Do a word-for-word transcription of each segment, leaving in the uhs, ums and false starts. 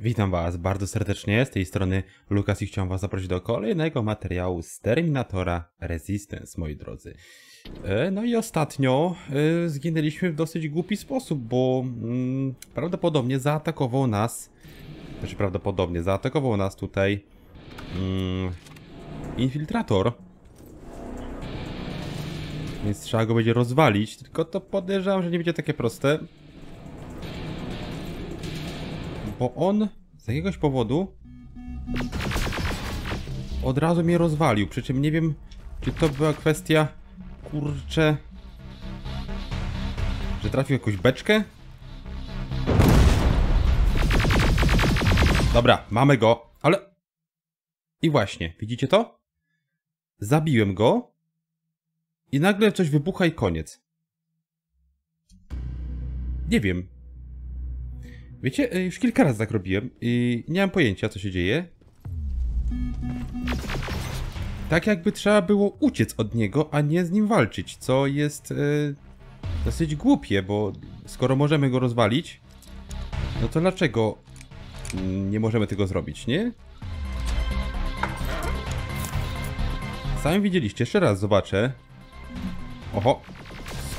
Witam Was bardzo serdecznie, z tej strony Lucas i chciałem Was zaprosić do kolejnego materiału z Terminatora Resistance, moi drodzy. No i ostatnio zginęliśmy w dosyć głupi sposób, bo mm, prawdopodobnie zaatakował nas, znaczy prawdopodobnie zaatakował nas tutaj mm, infiltrator. Więc trzeba go będzie rozwalić, tylko to podejrzewam, że nie będzie takie proste. Bo on z jakiegoś powodu od razu mnie rozwalił. Przy czym nie wiem, czy to była kwestia, kurczę, że trafił jakąś beczkę? Dobra, mamy go, ale... I właśnie, widzicie to? Zabiłem go i nagle coś wybucha i koniec. Nie wiem. Wiecie, już kilka razy tak robiłem i nie mam pojęcia, co się dzieje. Tak jakby trzeba było uciec od niego, a nie z nim walczyć, co jest e, dosyć głupie, bo skoro możemy go rozwalić, no to dlaczego nie możemy tego zrobić, nie? Sami widzieliście, jeszcze raz zobaczę. Oho,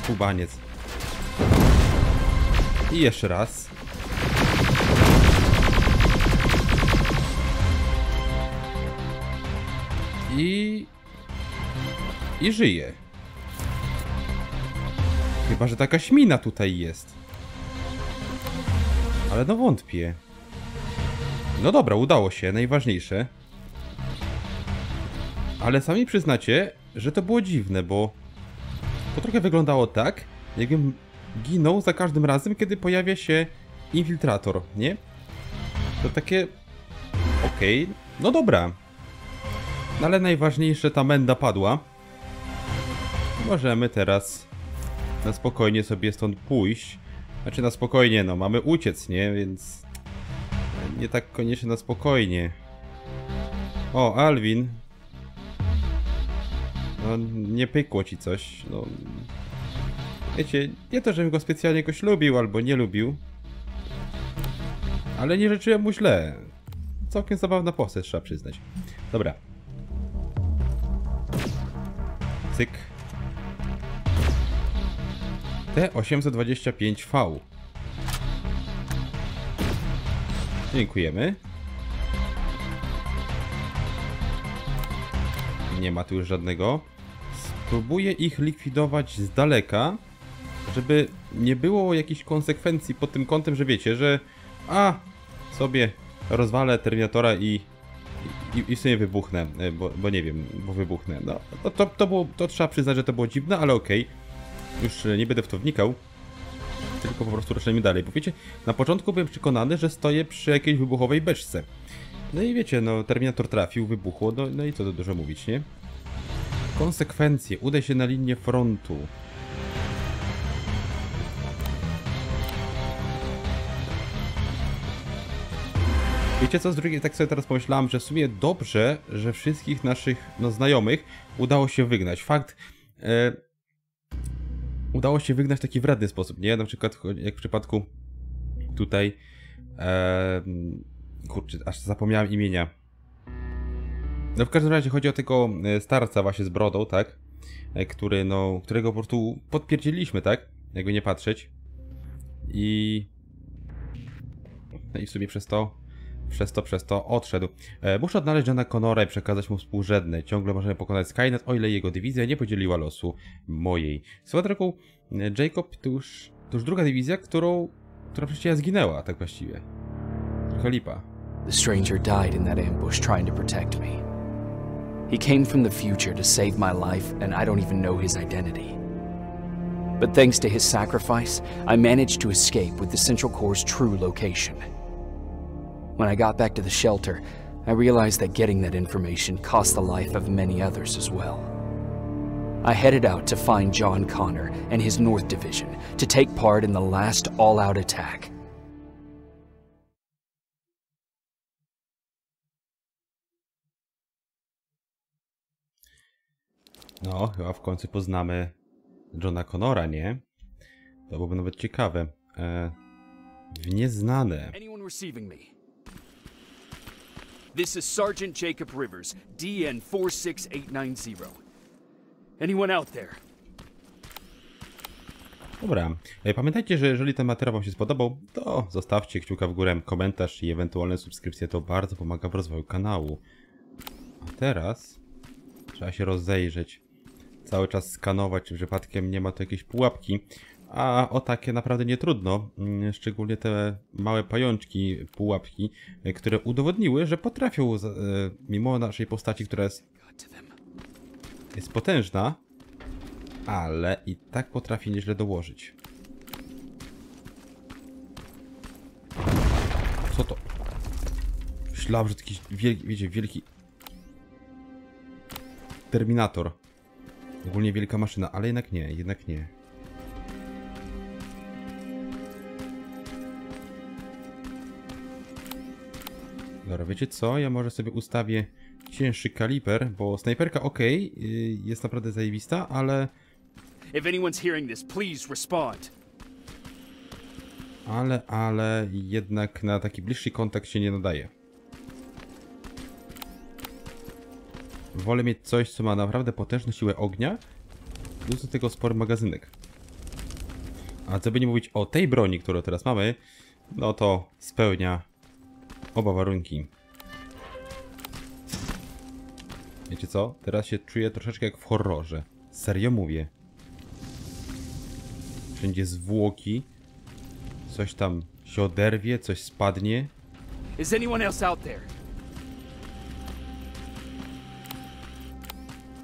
skubaniec. I jeszcze raz. I... I żyje. Chyba, że taka śmina tutaj jest. Ale no wątpię. No dobra, udało się, najważniejsze. Ale sami przyznacie, że to było dziwne, bo... To trochę wyglądało tak, jakbym ginął za każdym razem, kiedy pojawia się infiltrator, nie? To takie... Okej, okay. No dobra. No ale najważniejsze, ta menda padła. Możemy teraz na spokojnie sobie stąd pójść. Znaczy na spokojnie, no mamy uciec, nie? Więc nie tak koniecznie na spokojnie. O, Alvin. No nie pykło ci coś. No. Wiecie, nie to, żebym go specjalnie jakoś lubił albo nie lubił. Ale nie życzyłem mu źle. Całkiem zabawna postać, trzeba przyznać. Dobra. T osiemset dwadzieścia pięć V. Dziękujemy. Nie ma tu już żadnego. Spróbuję ich likwidować z daleka, żeby nie było jakichś konsekwencji pod tym kątem, że wiecie, że a sobie rozwalę Terminatora i I, i w sumie wybuchnę, bo, bo nie wiem, bo wybuchnę. No, to, to, to, było, to trzeba przyznać, że to było dziwne, ale okej. Okay. Już nie będę w to wnikał. Tylko po prostu ruszajmy dalej. Bo wiecie, na początku byłem przekonany, że stoję przy jakiejś wybuchowej beczce. No i wiecie, no Terminator trafił, wybuchło, no, no i co tu dużo mówić, nie? Konsekwencje. Udaj się na linię frontu. Wiecie co, z drugiej tak sobie teraz pomyślałem, że w sumie dobrze, że wszystkich naszych no, znajomych udało się wygnać. Fakt, e, udało się wygnać w taki wredny sposób, nie? Na przykład jak w przypadku tutaj, e, kurczę, aż zapomniałem imienia. No w każdym razie chodzi o tego starca właśnie z brodą, tak? E, który, no, którego po prostu podpierdzieliśmy, tak? Jakby nie patrzeć. I... No i w sumie przez to... Przez to, przez to odszedł. E, muszę odnaleźć Johna Connora i przekazać mu współrzędne. Ciągle możemy pokonać Skynet, o ile jego dywizja nie podzieliła losu mojej. Swoją drogą, Jacob, to już, to już druga dywizja, którą, która przecież ja zginęła, tak właściwie. Trochę lipa. The stranger died in that ambush trying to protect me. He came from the future to save my life and I don't even know his identity. But thanks to his sacrifice, I managed to escape with the Central Core's true location. When I got back to the shelter, I realized that getting that information cost the life of many others as well. I headed out to find John Connor and his North Division to take part in the last all-out attack. No, chyba w końcu poznamy Johna Connora, nie? To byłoby nawet ciekawe. E, w nieznane. This is Sergeant Jacob Rivers, D N four six eight nine zero. Anyone out there? Dobra, pamiętajcie, że jeżeli ten materiał wam się spodobał, to zostawcie kciuka w górę, komentarz i ewentualne subskrypcje, to bardzo pomaga w rozwoju kanału. A teraz trzeba się rozejrzeć, cały czas skanować, czy przypadkiem nie ma tu jakiejś pułapki. A o takie naprawdę nie trudno, szczególnie te małe pajączki, pułapki, które udowodniły, że potrafią, mimo naszej postaci, która jest, jest potężna, ale i tak potrafi nieźle dołożyć. Co to? Myślałem, że taki wielki, wiecie, wielki Terminator. Ogólnie wielka maszyna, ale jednak nie, jednak nie. Dobra, wiecie co? Ja może sobie ustawię cięższy kaliber, bo snajperka ok, jest naprawdę zajebista, ale... Ale, ale jednak na taki bliższy kontakt się nie nadaje. Wolę mieć coś, co ma naprawdę potężną siłę ognia, plus do tego spory magazynek. A co by nie mówić o tej broni, którą teraz mamy, no to spełnia oba warunki. Wiecie co? Teraz się czuję troszeczkę jak w horrorze. Serio mówię. Wszędzie zwłoki. Coś tam się oderwie, coś spadnie. Is anyone else out there?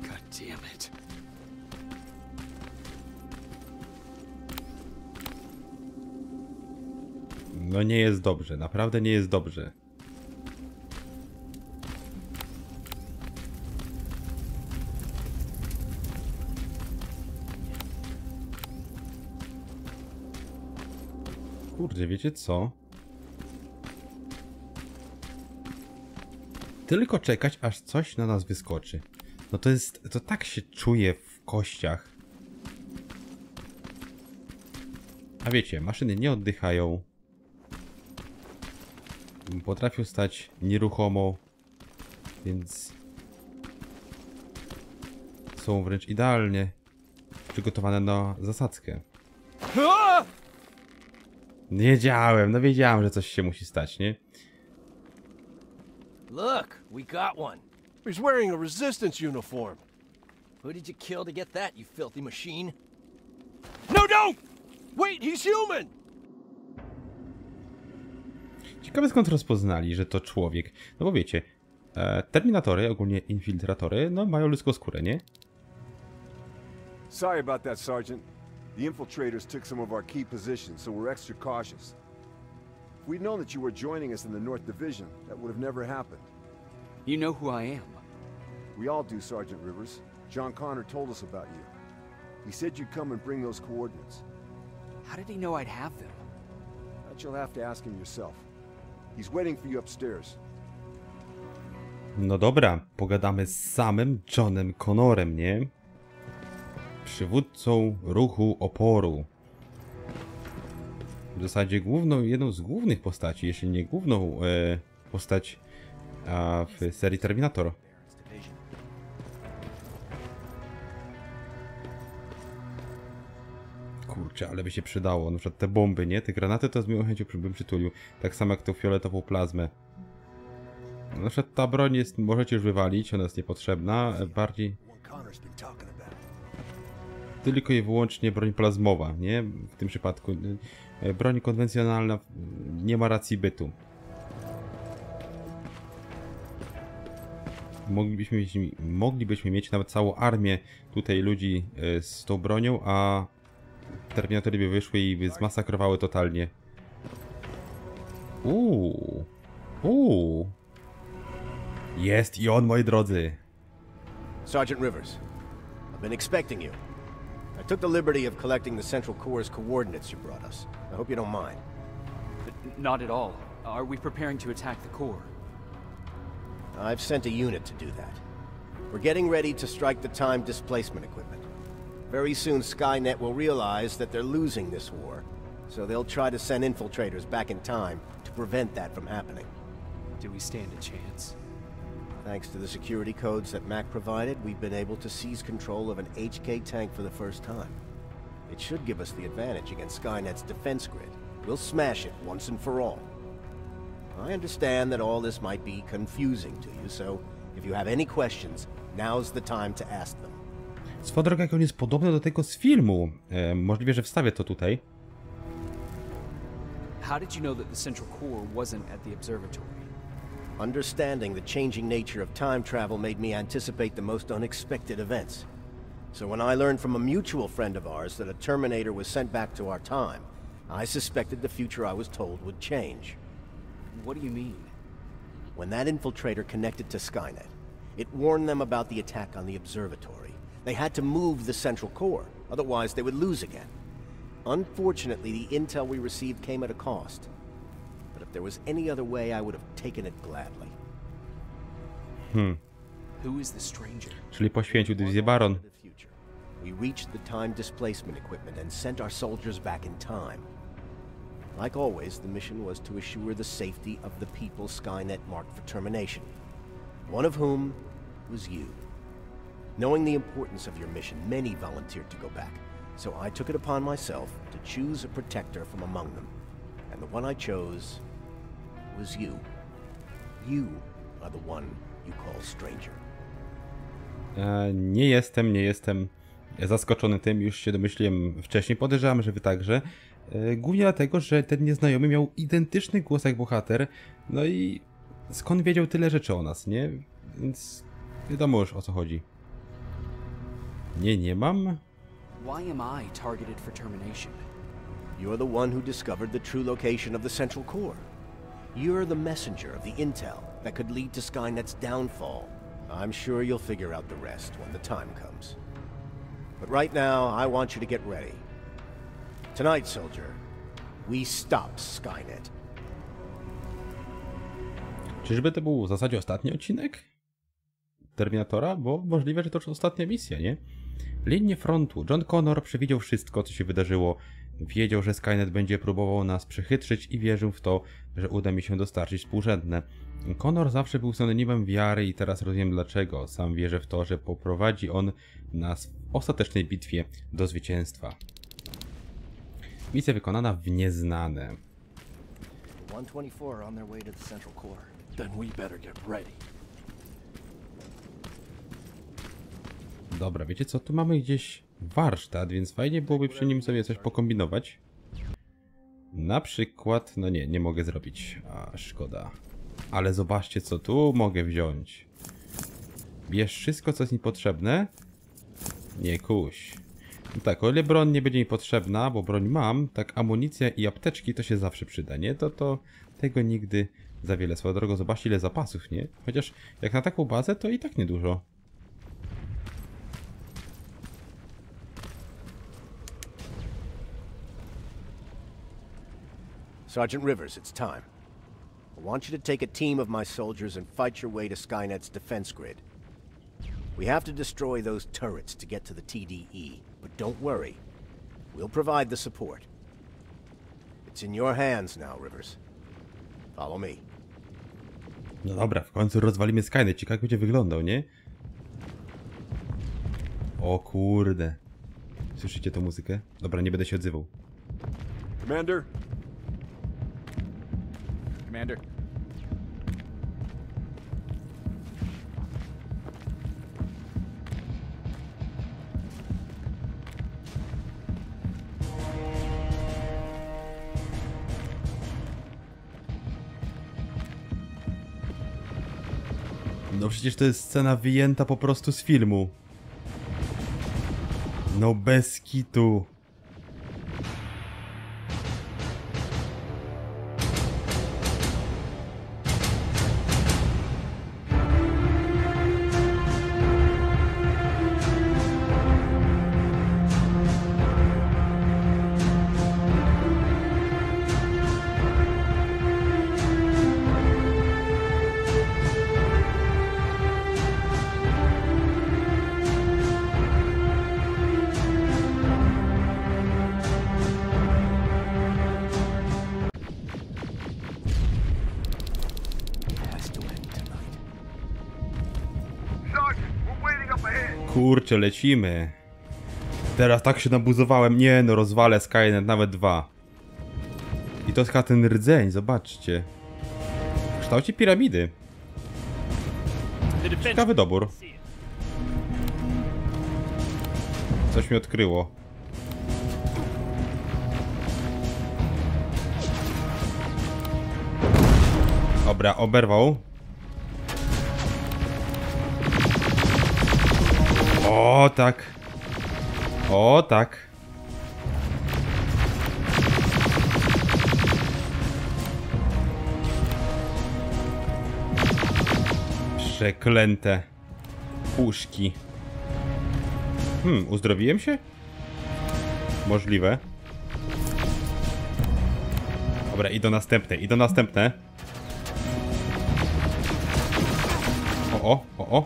God damn it. No nie jest dobrze, naprawdę nie jest dobrze. Kurde, wiecie co? Tylko czekać, aż coś na nas wyskoczy. No to jest... to tak się czuje w kościach. A wiecie, maszyny nie oddychają. Potrafią stać nieruchomo, więc są wręcz idealnie przygotowane na zasadzkę. Wiedziałem, no wiedziałem, że coś się musi stać, nie? Look, we got one. He's wearing a resistance uniform. Who did you kill to get that, you filthy machine? No, don't! Wait, he's human! Ciekawe skąd rozpoznali, że to człowiek. No bo wiecie, e, terminatory, ogólnie infiltratory, no mają ludzką skórę, nie? Sorry about that, Sergeant. The infiltrators took some of our key positions, so we're extra cautious. If we'd known that you were joining us in the North Division, that would have never happened. You know who I am. We all do, Sergeant Rivers. John Connor told us about you. He said you'd come and bring those coordinates. How did he know I'd have them? That you'll have to ask him yourself. He's waiting for you upstairs. No dobra, pogadamy z samym Johnem Connorem, nie? Przywódcą ruchu oporu. W zasadzie główną, jedną z głównych postaci, jeśli nie główną e, postać a w serii Terminator. Kurczę, ale by się przydało. Na przykład te bomby, nie? Te granaty to z miłą chęcią bym przytulił. Tak samo jak tą fioletową plazmę. Na przykład ta broń jest, możecie już wywalić, ona jest niepotrzebna. Bardziej... Tylko i wyłącznie broń plazmowa, nie? W tym przypadku broń konwencjonalna nie ma racji bytu. Moglibyśmy mieć, moglibyśmy mieć nawet całą armię tutaj ludzi z tą bronią, a terminatory by wyszły i by zmasakrowały totalnie. Uuu. Uuu. Jest i on, moi drodzy. Sergeant Rivers, I've been expecting you. I took the liberty of collecting the Central Core's coordinates you brought us. I hope you don't mind. Not at all. Are we preparing to attack the Core? I've sent a unit to do that. We're getting ready to strike the time displacement equipment. Very soon Skynet will realize that they're losing this war, so they'll try to send infiltrators back in time to prevent that from happening. do we stand a chance. Thanks to the security codes that Mac provided, we've been able to seize control of an H K tank for the first time. It should give us the advantage against Skynet's defense grid. We'll smash it once and for all. I understand that all this might be confusing to you, so if you have any questions, now's the time to ask them. Swoją drogą, jak on jest podobny do tego z filmu. E, możliwe, że wstawię to tutaj. How did you know that the Central Core wasn't at the observatory? Understanding the changing nature of time travel made me anticipate the most unexpected events. So when I learned from a mutual friend of ours that a Terminator was sent back to our time, I suspected the future I was told would change. What do you mean? When that infiltrator connected to Skynet, it warned them about the attack on the observatory. They had to move the Central Core, otherwise they would lose again. Unfortunately, the intel we received came at a cost. There was any other way, I would have taken it gladly. Hmm. Who is the stranger? Czyli poświęcił dywizję Baron. We reached the time displacement equipment and sent our soldiers back in time. Like always, the mission was to assure the safety of the people Skynet marked for termination. One of whom was you. Knowing the importance of your mission, many volunteered to go back. So I took it upon myself to choose a protector from among them. And the one I chose was you. You are the one you call stranger. E, nie jestem, nie jestem zaskoczony tym, już się domyśliłem wcześniej, podejrzewam, że wy także. E, głównie dlatego, że ten nieznajomy miał identyczny głos jak bohater, no i skąd wiedział tyle rzeczy o nas, nie? Więc wiadomo już o co chodzi. Nie, nie mam. Why am I targeted for termination? You're the one who discovered the true location of the Central Core. You're the messenger of the intel that could lead to Skynet's downfall. I'm sure you'll figure out the rest when the time comes. But right now, I want you to get ready. Tonight, soldier, we stop Skynet. Czyżby to był w zasadzie ostatni odcinek Terminatora? Bo możliwe, że to już ostatnia misja, nie? Linie frontu. John Connor przewidział wszystko, co się wydarzyło. Wiedział, że Skynet będzie próbował nas przechytrzyć i wierzył w to, że uda mi się dostarczyć współrzędne. Connor zawsze był synonimem wiary i teraz rozumiem dlaczego. Sam wierzę w to, że poprowadzi on nas w ostatecznej bitwie do zwycięstwa. Misja wykonana w nieznane. Dobra, wiecie co? Tu mamy gdzieś warsztat, więc fajnie byłoby przy nim sobie coś pokombinować. Na przykład, no nie, nie mogę zrobić. A, szkoda. Ale zobaczcie, co tu mogę wziąć. Bierz wszystko, co jest mi potrzebne. Nie kuś. No tak, o ile broń nie będzie mi potrzebna, bo broń mam, tak amunicja i apteczki to się zawsze przyda, nie? To, to tego nigdy za wiele. Swoją drogą, zobaczcie, ile zapasów, nie? Chociaż jak na taką bazę, to i tak niedużo. Sergeant Rivers, it's time. I want you to take a team of my soldiers and fight your way to Skynet's defense grid. We have to destroy those turrets to get to the T D E, but don't worry. We'll provide the support. It's in your hands now, Rivers. Follow me. No dobra, w końcu rozwalimy Skynet. Ciekawe, jak będzie wyglądał, nie? O kurde. Słyszycie tą muzykę? Dobra, nie będę się odzywał. Commander? Commander. No przecież to jest scena wyjęta po prostu z filmu. No bez kitu. Kurczę, lecimy. Teraz tak się nabuzowałem. Nie no, rozwalę Skynet, nawet dwa. I to jest chyba ten rdzeń, zobaczcie. W kształcie piramidy. Ciekawy dobór. Coś mi odkryło. Dobra, oberwał. O tak. O tak. Przeklęte puszki. Hmm, uzdrowiłem się? Możliwe. Dobra, i do następnej, i do następnej. O, o, o, o.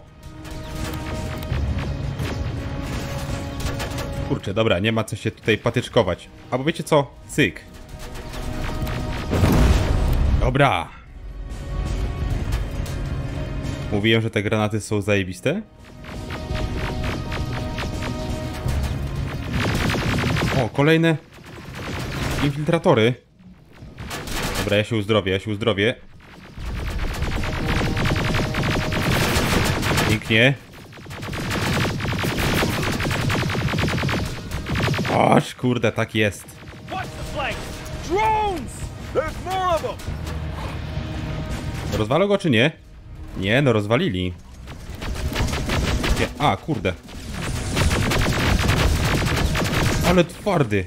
Kurczę, dobra, nie ma co się tutaj patyczkować. Albo wiecie co? Cyk. Dobra. Mówiłem, że te granaty są zajebiste. O, kolejne infiltratory. Dobra, ja się uzdrowię, ja się uzdrowię. Pięknie. Oż kurde, tak jest. Rozwalą go czy nie? Nie, no rozwalili. Nie. A, kurde. Ale twardy.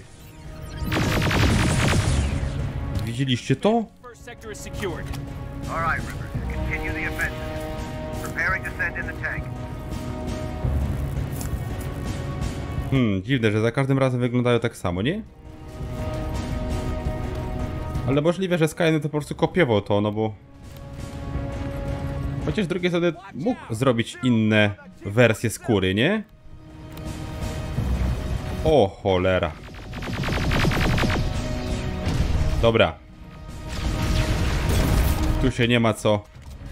Widzieliście to? Hmm, dziwne, że za każdym razem wyglądają tak samo, nie? Ale możliwe, że Skynet to po prostu kopiował to, no bo... Chociaż z drugiej strony mógł zrobić inne wersje skóry, nie? O cholera. Dobra. Tu się nie ma co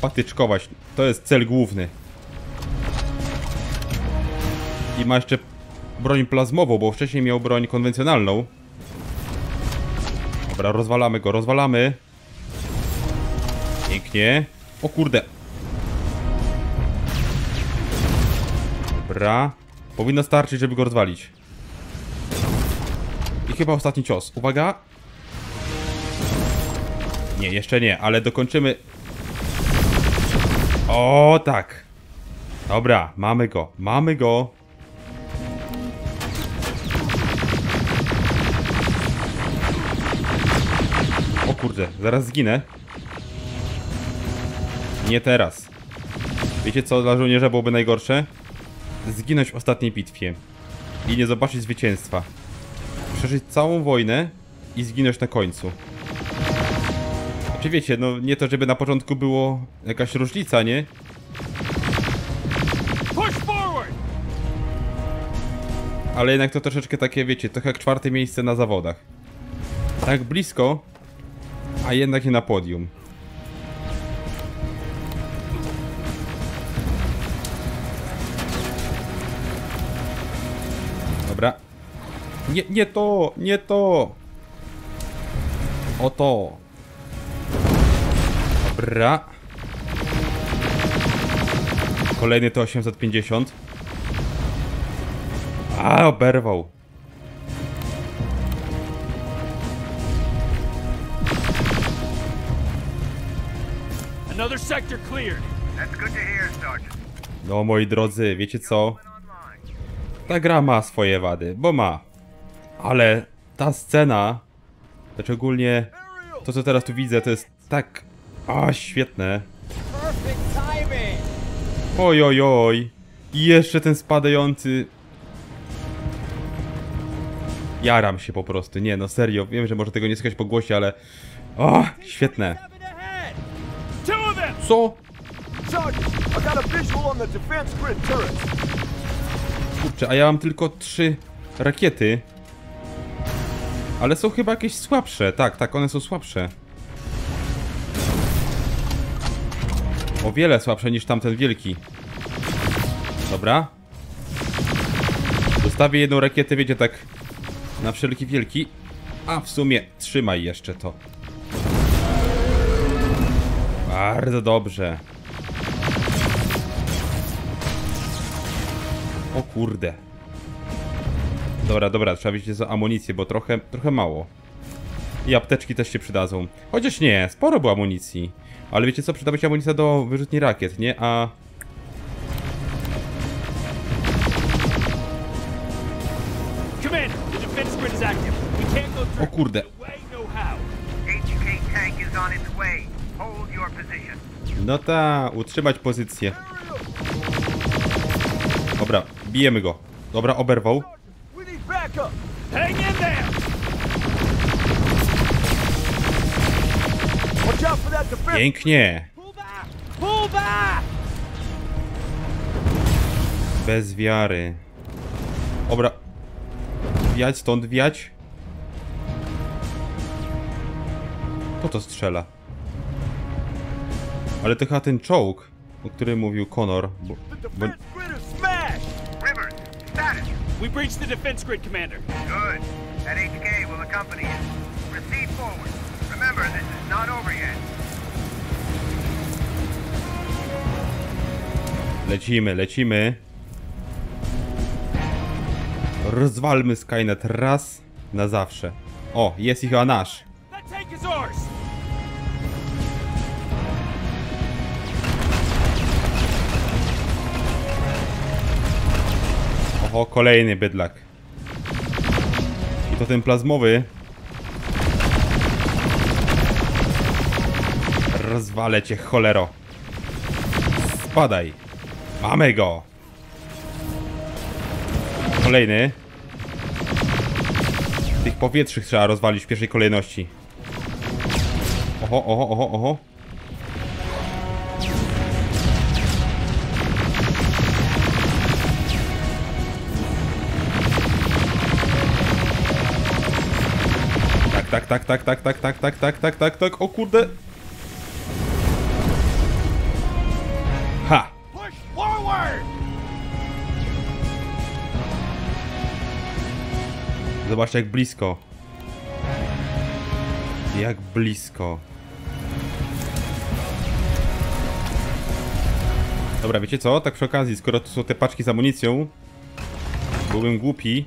patyczkować. To jest cel główny. I ma jeszcze broń plazmową, bo wcześniej miał broń konwencjonalną. Dobra, rozwalamy go, rozwalamy. Pięknie. O kurde. Dobra. Powinno starczyć, żeby go rozwalić. I chyba ostatni cios. Uwaga. Nie, jeszcze nie, ale dokończymy. O tak. Dobra, mamy go, mamy go. O kurde, zaraz zginę. Nie teraz. Wiecie co dla żołnierza byłoby najgorsze? Zginąć w ostatniej bitwie. I nie zobaczyć zwycięstwa. Przeżyć całą wojnę i zginąć na końcu. Znaczy wiecie, no nie to żeby na początku było jakaś różnica, nie? Ale jednak to troszeczkę takie, wiecie, trochę jak czwarte miejsce na zawodach. Tak blisko, a jednak nie na podium. Dobra. Nie, nie to, nie to. Oto. Dobra. Kolejny to osiemset pięćdziesiąt. A, oberwał. Another sector cleared. That's good to hear, Sergeant. No moi drodzy, wiecie co? Ta gra ma swoje wady, bo ma. Ale ta scena, to szczególnie to, co teraz tu widzę, to jest tak... A, świetne. Oj, oj, oj. I jeszcze ten spadający... Jaram się po prostu. Nie, no serio. Wiem, że może tego nie słychać po głosie, ale... O, świetne. Co? Kurczę, a ja mam tylko trzy rakiety. Ale są chyba jakieś słabsze. Tak, tak, one są słabsze. O wiele słabsze niż tamten wielki. Dobra. Zostawię jedną rakietę, wiecie, tak na wszelki wielki. A w sumie trzymaj jeszcze to. Bardzo dobrze. O kurde. Dobra, dobra, trzeba wiedzieć za amunicję, bo trochę, trochę mało. I apteczki też się przydadzą. Chociaż nie, sporo było amunicji. Ale wiecie co, przyda by się amunicja do wyrzutni rakiet, nie? A... O kurde. H K tank is on its way. Hold your position. No ta, utrzymać pozycję. Dobra, bijemy go. Dobra, oberwał. Pięknie. Bez wiary. Dobra. Wiać, stąd wiać. Kto to strzela? Ale to chyba ten czołg, o którym mówił Connor. Bo, bo... We breached the defense grid, Commander. Good. That H K will accompany you. Proceed forward. Remember, this is not over yet. Lecimy, lecimy. Rozwalmy Skynet raz na zawsze. O, jest ich, a nasz. O, kolejny bydlak. I to ten plazmowy. Rozwalę cię, cholero. Spadaj. Mamy go. Kolejny. Tych powietrznych trzeba rozwalić w pierwszej kolejności. Oho, oho, oho, oho. Tak, tak, tak, tak, tak, tak, tak, tak, tak, tak, tak, o kurde. Ha! Zobaczcie, jak blisko. Jak blisko. Dobra, wiecie co? Tak przy okazji, skoro to są te paczki z amunicją, byłbym głupi.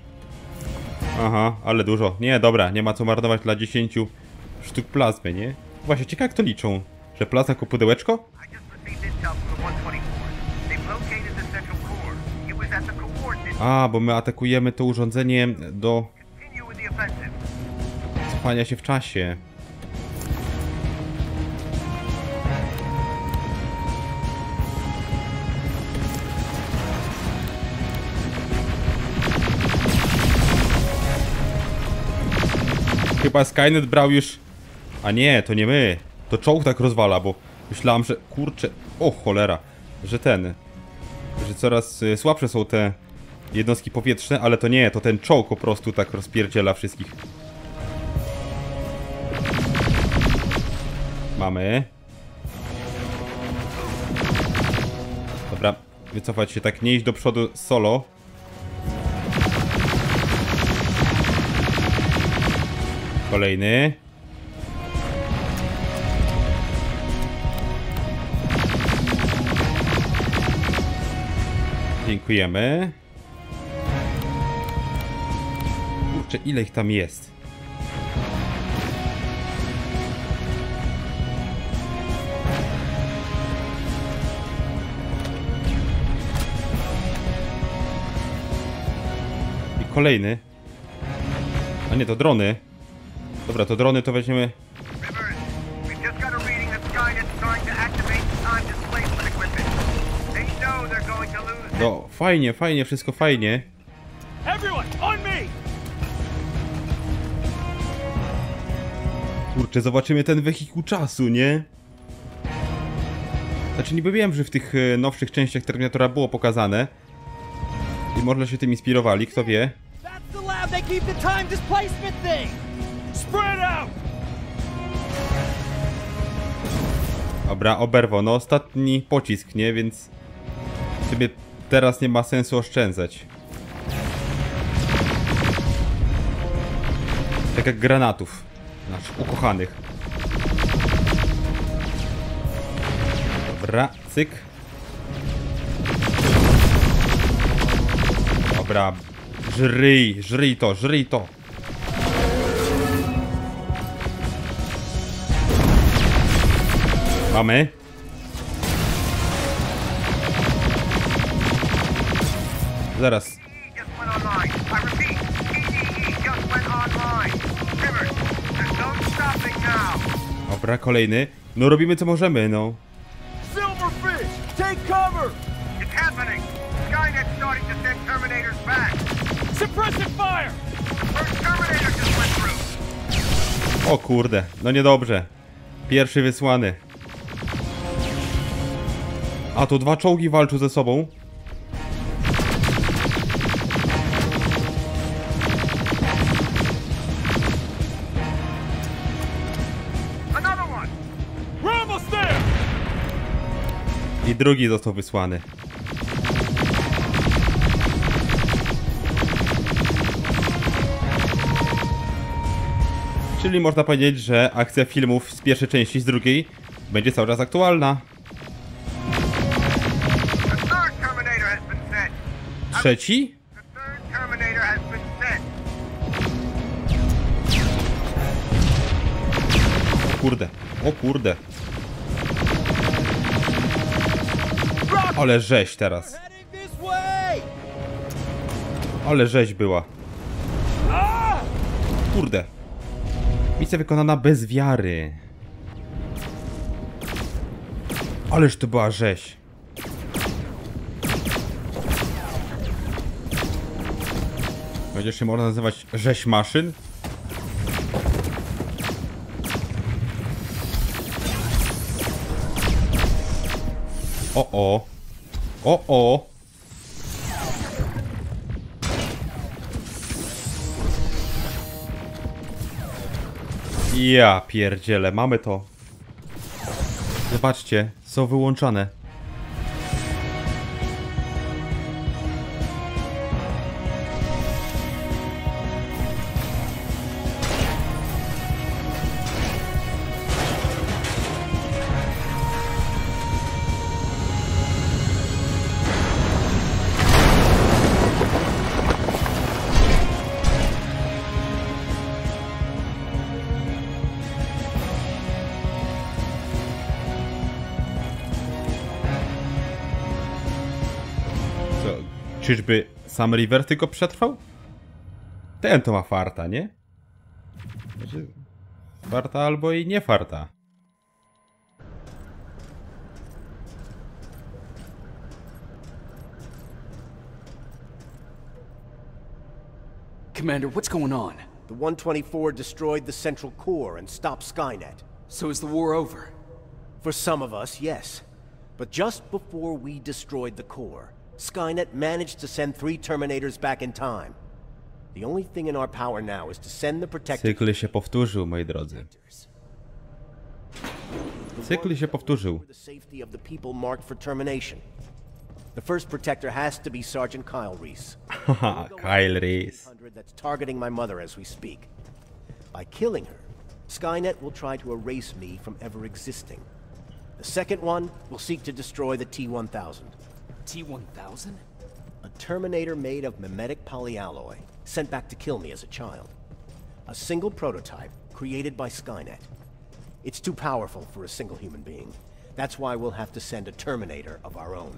Aha, ale dużo. Nie, dobra, nie ma co marnować dla dziesięciu sztuk plazmy, nie? Właśnie, ciekawe jak to liczą. Że plazma jako pudełeczko? A, bo my atakujemy to urządzenie do cofania się w czasie. Chyba Skynet brał już... A nie, to nie my. To czołg tak rozwala, bo myślałem, że... Kurczę... O cholera. Że ten... Że coraz słabsze są te jednostki powietrzne, ale to nie. To ten czołg po prostu tak rozpierdziela wszystkich. Mamy. Dobra. Wycofać się tak, nie iść do przodu solo. Kolejny. Dziękujemy. Kurczę, ile ich tam jest? I kolejny. A nie, to drony. Dobra, to drony to weźmiemy. No, fajnie, fajnie, wszystko fajnie. Kurczę, zobaczymy ten wehikuł czasu, nie? Znaczy, niby wiem, że w tych nowszych częściach Terminatora było pokazane. I może się tym inspirowali, kto wie. Dobra, oberwo. No ostatni pocisk, nie? Więc sobie teraz nie ma sensu oszczędzać. Tak jak granatów naszych ukochanych. Dobra, cyk. Dobra, żryj, żryj to, żryj to. Mamy. Zaraz. Dobra, kolejny. No robimy co możemy, no. O kurde, no niedobrze. Pierwszy wysłany. A tu dwa czołgi walczą ze sobą. I drugi został wysłany. Czyli można powiedzieć, że akcja filmów z pierwszej części i z drugiej będzie cały czas aktualna. Trzeci? O kurde, o kurde. Ale rzeź teraz. Ale rzeź była. Kurde. Misja wykonana bez wiary. Ależ to była rzeź. Będzie się można nazywać rzeź maszyn. O o. O o. Ja pierdzielę, mamy to. Zobaczcie, są wyłączane. Czyżby sam River tylko przetrwał? Ten to ma farta, nie? Farta albo i nie farta. Commander, what's going on? The one twenty-four destroyed the Central Core and stopped Skynet. So is the war over? For some of us, yes. But just before we destroyed the Core, Skynet managed to send three Terminators back in time. The only thing in our power now is to send the protectors. Cykl się powtórzył, moi drodzy. Cykl się powtórzył. The safety of the people marked for termination. The first protector has to be Sergeant Kyle Reese. Kyle Reese. That's targeting my mother as we speak. By killing her, Skynet will try to erase me from ever existing. The second one will seek to destroy the T one thousand. T one thousand? A Terminator made of mimetic polyalloy, sent back to kill me as a child. A single prototype created by Skynet. It's too powerful for a single human being. That's why we'll have to send a Terminator of our own.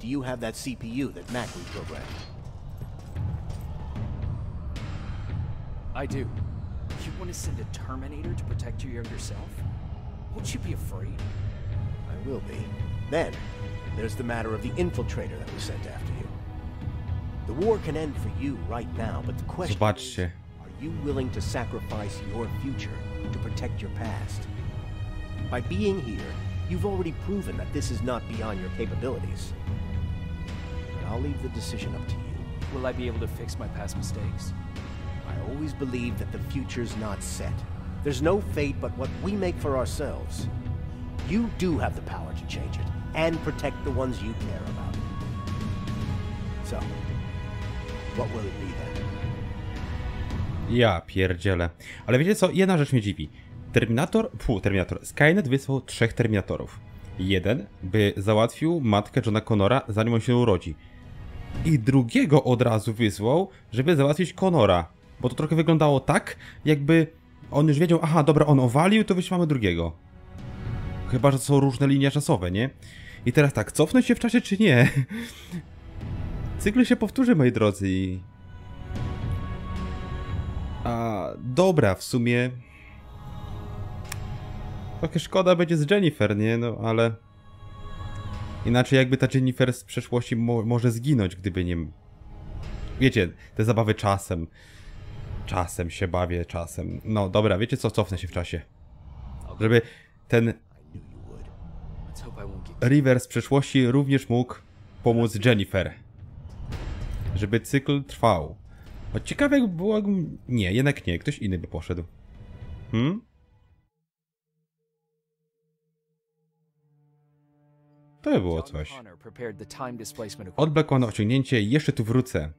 Do you have that C P U that Mac reprogrammed? I do. You want to send a Terminator to protect you yourself? Won't you be afraid? I will be. Then, there's the matter of the infiltrator that we sent after you. The war can end for you right now, but the question is, are you willing to sacrifice your future to protect your past? By being here, you've already proven that this is not beyond your capabilities. But I'll leave the decision up to you. Will I be able to fix my past mistakes? I always believe that the future's not set. There's no fate but what we make for ourselves. You do have the power to change it. And protect the ones you care about. So, what will it be then? Ja pierdzielę. Ale wiecie co? Jedna rzecz mnie dziwi. Terminator... Fu, Terminator. Skynet wysłał trzech Terminatorów. Jeden, by załatwił matkę Johna Connora, zanim on się urodzi. I drugiego od razu wysłał, żeby załatwić Connora. Bo to trochę wyglądało tak, jakby on już wiedział, aha, dobra, on owalił, to wyślemy drugiego. Chyba że są różne linie czasowe, nie? I teraz tak, cofnę się w czasie, czy nie? Cykl się powtórzy, moi drodzy. A, dobra, w sumie... Trochę szkoda będzie z Jennifer, nie? No, ale... Inaczej jakby ta Jennifer z przeszłości mo może zginąć, gdyby nie... Wiecie, te zabawy czasem. Czasem się bawię, czasem. No, dobra, wiecie co? Cofnę się w czasie. Żeby ten... River z przeszłości również mógł pomóc Jennifer. Żeby cykl trwał. No, ciekawe jakby było... Nie, jednak nie. Ktoś inny by poszedł. Hmm? To by było coś. Odblokowano osiągnięcie, jeszcze tu wrócę.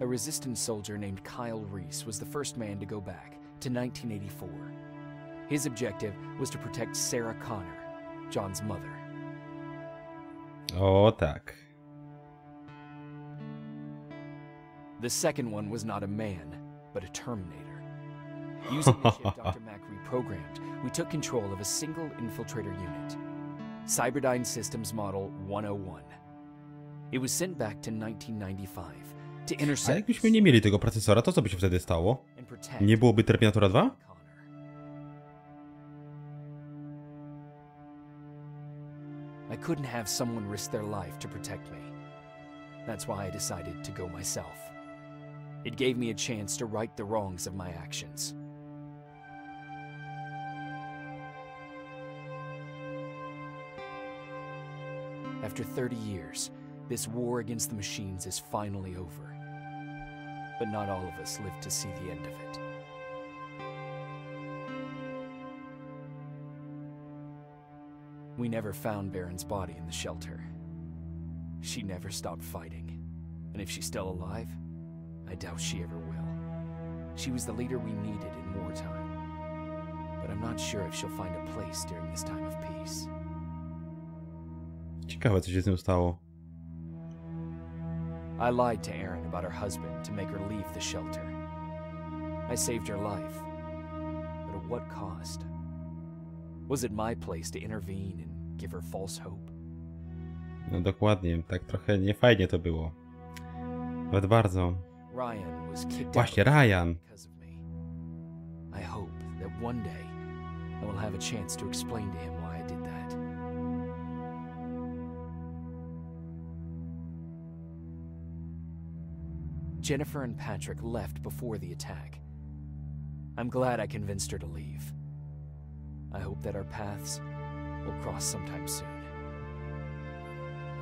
A resistance soldier named Kyle Reese was the first man to go back to nineteen eighty-four. His objective was to protect Sarah Connor, John's mother. O tak. The second one was not a man, but a Terminator. Using the chip Doctor Mac reprogrammed, we took control of a single infiltrator unit, Cyberdyne Systems Model one oh one. It was sent back to nineteen ninety-five. A jakbyśmy nie mieli tego procesora, to co by się wtedy stało? Nie byłoby Terminatora dwa? I couldn't have someone risk their life to protect me. That's why I decided to go myself. It gave me a chance to right the wrongs of my actions. After thirty years, this war against the machines is finally over. But not all of us live to see the end of it. We never found Baron's body in the shelter. She never stopped fighting. And if she's still alive, I doubt she ever will. She was the leader we needed in wartime. But I'm not sure if she'll find a place during this time of peace. Ciekawe, co się z nią stało. I lied to Erin about her husband to make her leave the shelter. I saved her life, but at what cost? Was it my place to intervene and give her false hope? No dokładnie, tak trochę niefajnie to było. Nawet bardzo. Ryan was kicked Właśnie Ryan. Because of me. I hope that one day I will have a chance to explain to him why I did that. Jennifer and Patrick left before the attack. I'm glad I convinced her to leave. I hope that our paths will cross sometime soon.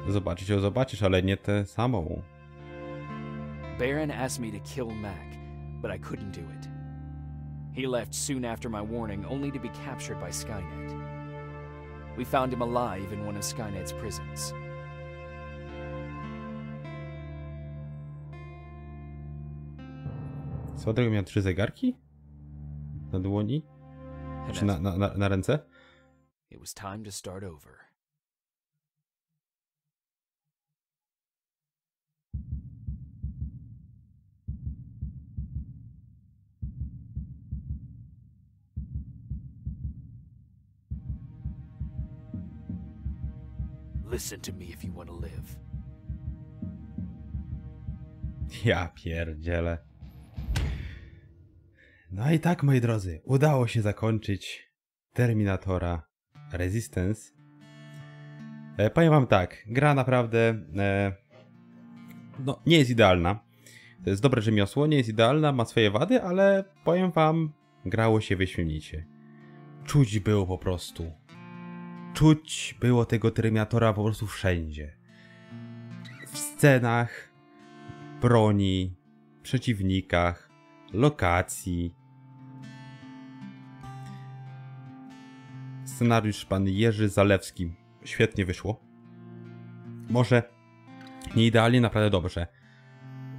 Zobaczysz ją, zobaczysz, ale nie tę samą. Baron asked me to kill Mac, but I couldn't do it. He left soon after my warning, only to be captured by Skynet. We found him alive in one of Skynet's prisons. Słodek miał trzy zegarki? Na dłoni? Czy na, na, na, na ręce? It was time to start over. Listen to me if you want to live. Ja pierdzielę. No i tak, moi drodzy, udało się zakończyć Terminatora Resistance. E, powiem wam tak, gra naprawdę e, no, nie jest idealna. To jest dobre rzemiosło, nie jest idealna, ma swoje wady, ale powiem wam, grało się wyśmienicie. Czuć było po prostu. Czuć było tego Terminatora po prostu wszędzie. W scenach, broni, przeciwnikach, lokacji. Scenariusz pan Jerzy Zalewski świetnie wyszło. Może nie idealnie, naprawdę dobrze.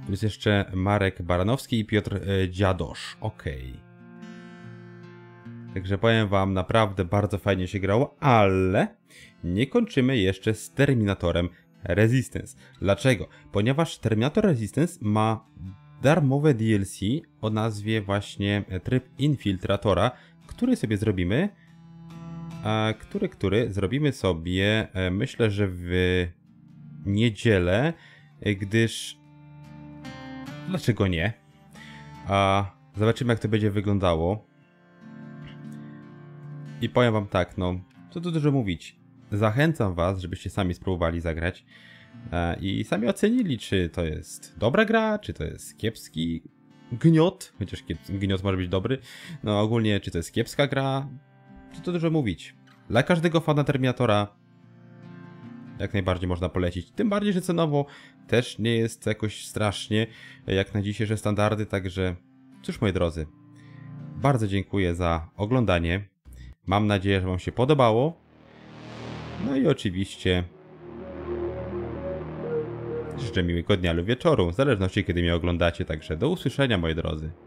Tu jest jeszcze Marek Baranowski i Piotr Dziadosz. Ok. Także powiem wam, naprawdę bardzo fajnie się grało, ale nie kończymy jeszcze z Terminatorem Resistance. Dlaczego? Ponieważ Terminator Resistance ma darmowe D L C o nazwie właśnie tryb infiltratora, który sobie zrobimy, a który, który zrobimy sobie, myślę, że w niedzielę, gdyż dlaczego nie? A zobaczymy, jak to będzie wyglądało. I powiem wam tak, no, co tu dużo mówić. Zachęcam was, żebyście sami spróbowali zagrać i sami ocenili, czy to jest dobra gra, czy to jest kiepski gniot, chociaż gniot może być dobry. No ogólnie, czy to jest kiepska gra, co tu dużo mówić. Dla każdego fana Terminatora jak najbardziej można polecić. Tym bardziej, że cenowo też nie jest jakoś strasznie jak na dzisiejsze standardy, także cóż moi drodzy, bardzo dziękuję za oglądanie. Mam nadzieję, że wam się podobało. No i oczywiście życzę miłego dnia lub wieczoru, w zależności kiedy mnie oglądacie, także do usłyszenia moi drodzy.